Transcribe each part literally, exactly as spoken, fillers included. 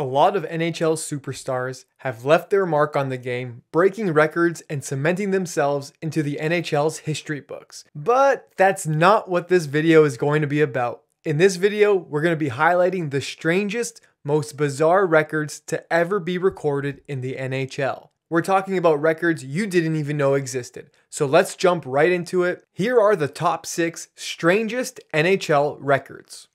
A lot of N H L superstars have left their mark on the game, breaking records and cementing themselves into the N H L's history books. But that's not what this video is going to be about. In this video, we're going to be highlighting the strangest, most bizarre records to ever be recorded in the N H L. We're talking about records you didn't even know existed. So let's jump right into it. Here are the top six strangest N H L records.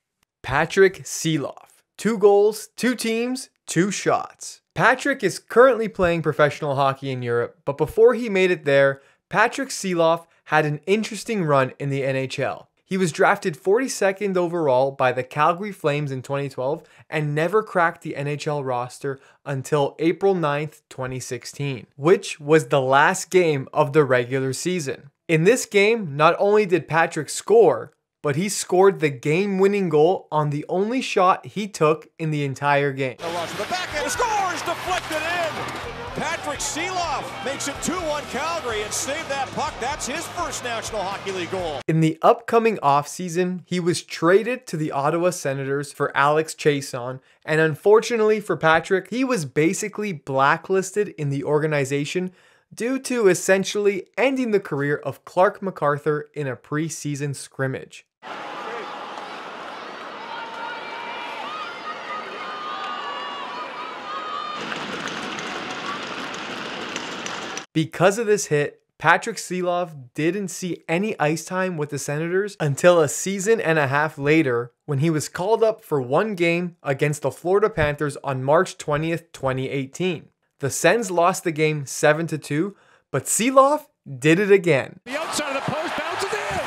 Patrik Sieloff. Two goals, two teams, two shots. Patrik is currently playing professional hockey in Europe, but before he made it there, Patrik Sieloff had an interesting run in the N H L. He was drafted forty-second overall by the Calgary Flames in twenty twelve and never cracked the N H L roster until April ninth, twenty sixteen, which was the last game of the regular season. In this game, not only did Patrik score, but he scored the game-winning goal on the only shot he took in the entire game. The backhand scores, deflected in. Patrik Sieloff makes it two one Calgary and saved that puck. That's his first National Hockey League goal. In the upcoming offseason, he was traded to the Ottawa Senators for Alex Chason, and unfortunately for Patrik, he was basically blacklisted in the organization due to essentially ending the career of Clark MacArthur in a preseason scrimmage. Because of this hit, Patrik Sieloff didn't see any ice time with the Senators until a season and a half later when he was called up for one game against the Florida Panthers on March twentieth, twenty eighteen. The Sens lost the game seven to two, but Sieloff did it again. The outside of the post bounces in!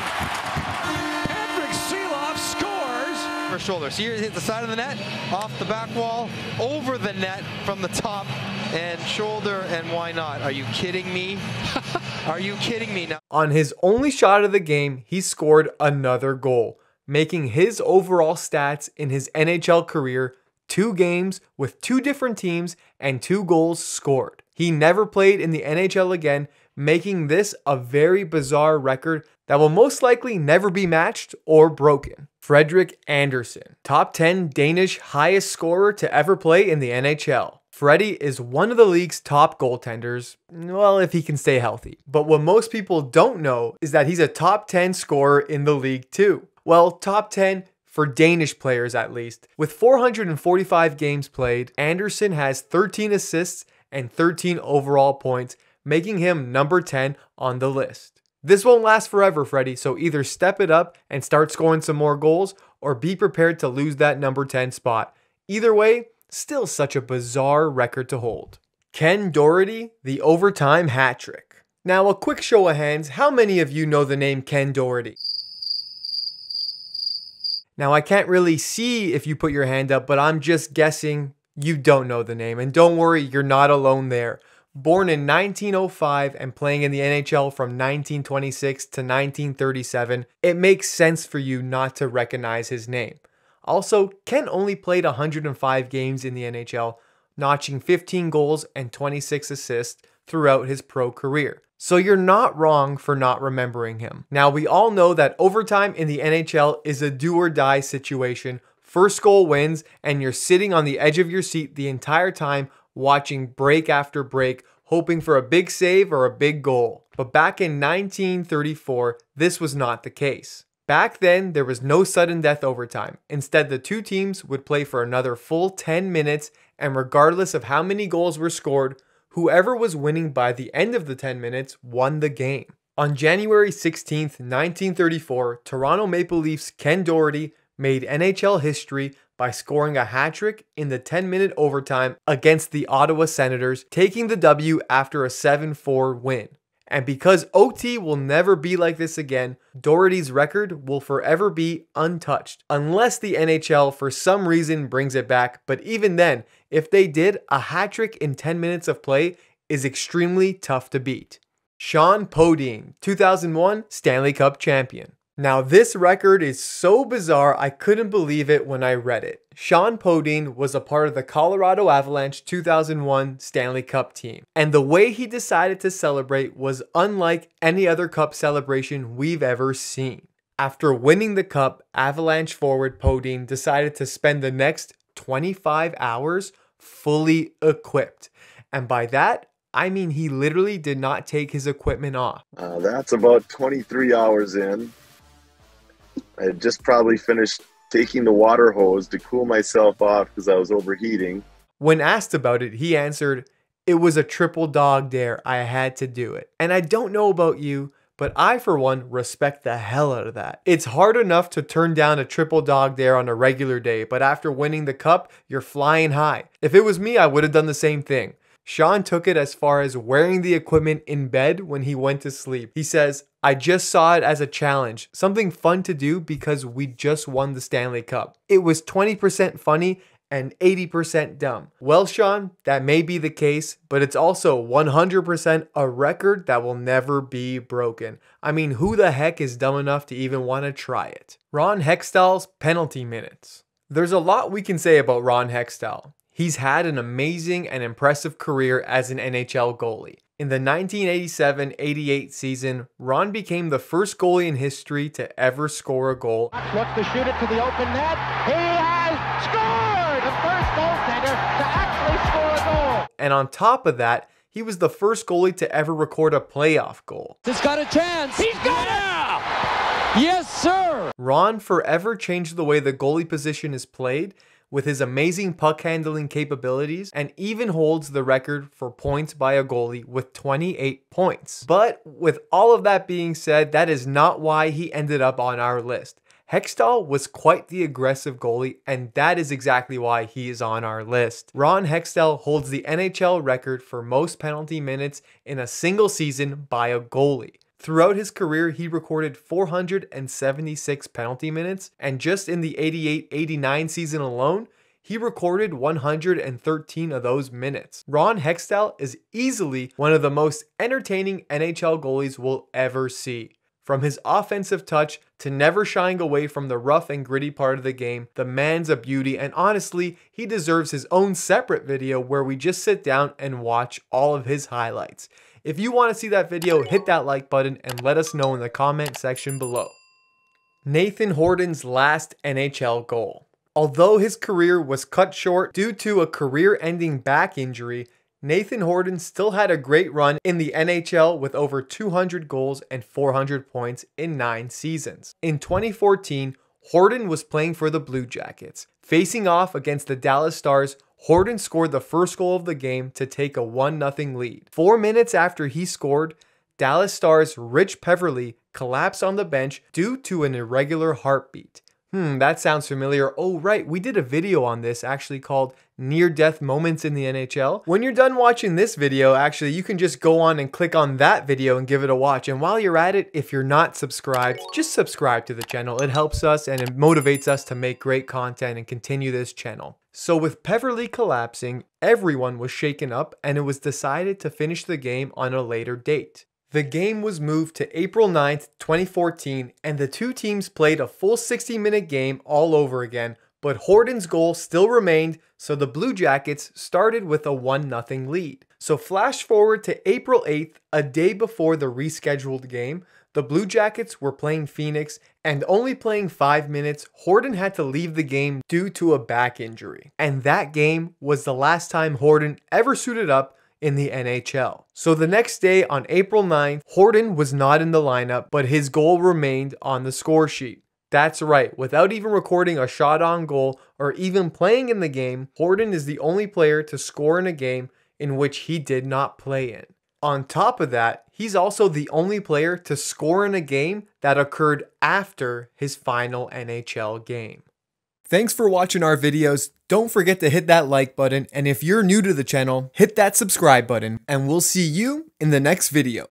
Patrik Sieloff scores! Her shoulder, see, hit the side of the net, off the back wall, over the net from the top, and shoulder, and why not? Are you kidding me? Are you kidding me now? On his only shot of the game, he scored another goal, making his overall stats in his N H L career two games with two different teams and two goals scored. He never played in the N H L again, making this a very bizarre record that will most likely never be matched or broken. Fredrik Andersen, top ten Danish highest scorer to ever play in the N H L. Freddie is one of the league's top goaltenders, well, if he can stay healthy. But what most people don't know is that he's a top ten scorer in the league too. Well, top ten for Danish players at least. With four hundred forty-five games played, Andersen has thirteen assists and thirteen overall points, making him number ten on the list. This won't last forever, Freddie, so either step it up and start scoring some more goals or be prepared to lose that number ten spot. Either way, still such a bizarre record to hold. Ken Doraty, the overtime hat trick. Now, a quick show of hands, how many of you know the name Ken Doraty? Now, I can't really see if you put your hand up, but I'm just guessing you don't know the name. And don't worry, you're not alone there. Born in nineteen oh five and playing in the N H L from nineteen twenty-six to nineteen thirty-seven, it makes sense for you not to recognize his name. Also, Ken only played one hundred five games in the N H L, notching fifteen goals and twenty-six assists throughout his pro career. So you're not wrong for not remembering him. Now, we all know that overtime in the N H L is a do or die situation. First goal wins, and you're sitting on the edge of your seat the entire time, watching break after break, hoping for a big save or a big goal. But back in nineteen thirty-four, this was not the case. Back then, there was no sudden death overtime. Instead, the two teams would play for another full ten minutes, and regardless of how many goals were scored, whoever was winning by the end of the ten minutes won the game. On January sixteenth, nineteen thirty-four, Toronto Maple Leafs' Ken Doraty made N H L history by scoring a hat trick in the ten minute overtime against the Ottawa Senators, taking the W after a seven four win. And because O T will never be like this again, Doraty's record will forever be untouched, unless the N H L for some reason brings it back. But even then, if they did, a hat trick in ten minutes of play is extremely tough to beat. Shjon Podein, two thousand one Stanley Cup champion. Now, this record is so bizarre, I couldn't believe it when I read it. Shjon Podein was a part of the Colorado Avalanche two thousand one Stanley Cup team, and the way he decided to celebrate was unlike any other cup celebration we've ever seen. After winning the cup, Avalanche forward Podein decided to spend the next twenty-five hours fully equipped. And by that, I mean he literally did not take his equipment off. Uh, that's about twenty-three hours in. I had just probably finished taking the water hose to cool myself off because I was overheating. When asked about it, he answered, "It was a triple dog dare. I had to do it." And I don't know about you, but I, for one, respect the hell out of that. It's hard enough to turn down a triple dog dare on a regular day, but after winning the cup, you're flying high. If it was me, I would have done the same thing. Shjon took it as far as wearing the equipment in bed when he went to sleep. He says, "I just saw it as a challenge, something fun to do because we just won the Stanley Cup. It was twenty percent funny and eighty percent dumb." Well, Shjon, that may be the case, but it's also one hundred percent a record that will never be broken. I mean, who the heck is dumb enough to even want to try it? Ron Hextall's penalty minutes. There's a lot we can say about Ron Hextall. He's had an amazing and impressive career as an N H L goalie. In the nineteen eighty-seven eighty-eight season, Ron became the first goalie in history to ever score a goal. Looks to shoot it to the open net. He has scored! The first goaltender to actually score a goal. And on top of that, he was the first goalie to ever record a playoff goal. He's got a chance. He's got it! Yes, sir! Ron forever changed the way the goalie position is played with his amazing puck handling capabilities, and even holds the record for points by a goalie with twenty-eight points. But with all of that being said, that is not why he ended up on our list. Hextall was quite the aggressive goalie, and that is exactly why he is on our list. Ron Hextall holds the N H L record for most penalty minutes in a single season by a goalie. Throughout his career, he recorded four hundred seventy-six penalty minutes, and just in the eighty-eight eighty-nine season alone, he recorded one hundred thirteen of those minutes. Ron Hextall is easily one of the most entertaining N H L goalies we'll ever see. From his offensive touch to never shying away from the rough and gritty part of the game, the man's a beauty, and honestly, he deserves his own separate video where we just sit down and watch all of his highlights. If you want to see that video, hit that like button and let us know in the comment section below. Nathan Horton's last N H L goal. Although his career was cut short due to a career-ending back injury, Nathan Horton still had a great run in the N H L with over two hundred goals and four hundred points in nine seasons. In twenty fourteen, Horton was playing for the Blue Jackets. Facing off against the Dallas Stars, Horton scored the first goal of the game to take a one nothing lead. Four minutes after he scored, Dallas Stars' Rich Peverley collapsed on the bench due to an irregular heartbeat. Hmm, that sounds familiar. Oh, right, we did a video on this actually called Near-Death Moments in the N H L. When you're done watching this video, actually, you can just go on and click on that video and give it a watch. And while you're at it, if you're not subscribed, just subscribe to the channel. It helps us and it motivates us to make great content and continue this channel. So with Peverley collapsing, everyone was shaken up and it was decided to finish the game on a later date. The game was moved to April ninth twenty fourteen, and the two teams played a full sixty minute game all over again, but Horton's goal still remained, so the Blue Jackets started with a one nothing lead. So flash forward to April eighth, a day before the rescheduled game, the Blue Jackets were playing Phoenix, and only playing five minutes, Horton had to leave the game due to a back injury. And that game was the last time Horton ever suited up in the N H L. So the next day on April ninth, Horton was not in the lineup, but his goal remained on the score sheet. That's right, without even recording a shot on goal or even playing in the game, Horton is the only player to score in a game in which he did not play in. On top of that, he's also the only player to score in a game that occurred after his final N H L game. Thanks for watching our videos. Don't forget to hit that like button, and if you're new to the channel, hit that subscribe button, and we'll see you in the next video.